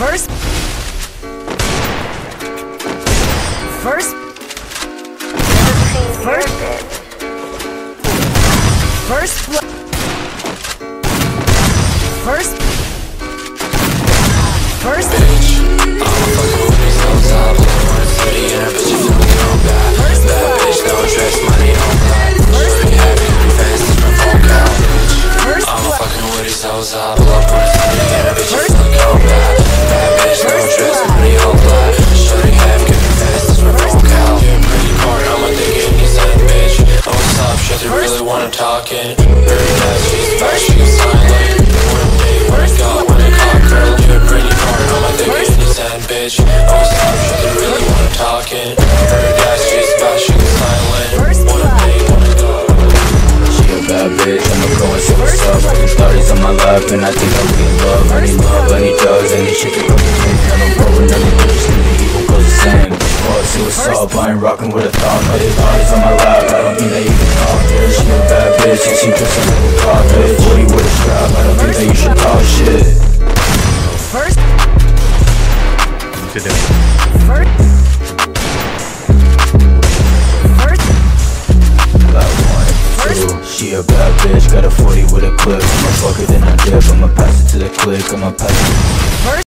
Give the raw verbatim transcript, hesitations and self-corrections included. First. First. First. First. First. First. First. First. First. First. She really wanna talk in. Very nice, she's back, she can silent. One day, when I got, when I caught girl, you're pretty hard on my dick in his hand, bitch. Oh, stop, she really wanna talk in. Very nice, she's back, she can silent. One day, when I got, she a bad bitch, I'm a going super sub. I need thirties on my life, and I think I'm getting love. I need love, I need drugs, I need shit to go to the end. I don't roll with nothing, but just need the evil goes the same. Oh, she was soft, I ain't rockin' with a thong. But there's bodies on my life, I don't think they even talk. She a bad bitch, and she puts a little profit. forty with a strap, I don't think that you should talk shit. First. Today. First. First. That one, two. She a bad bitch, got a forty with a clip. I'ma fuck it, then I dip, I'ma pass it to the click, I'ma pass it. First.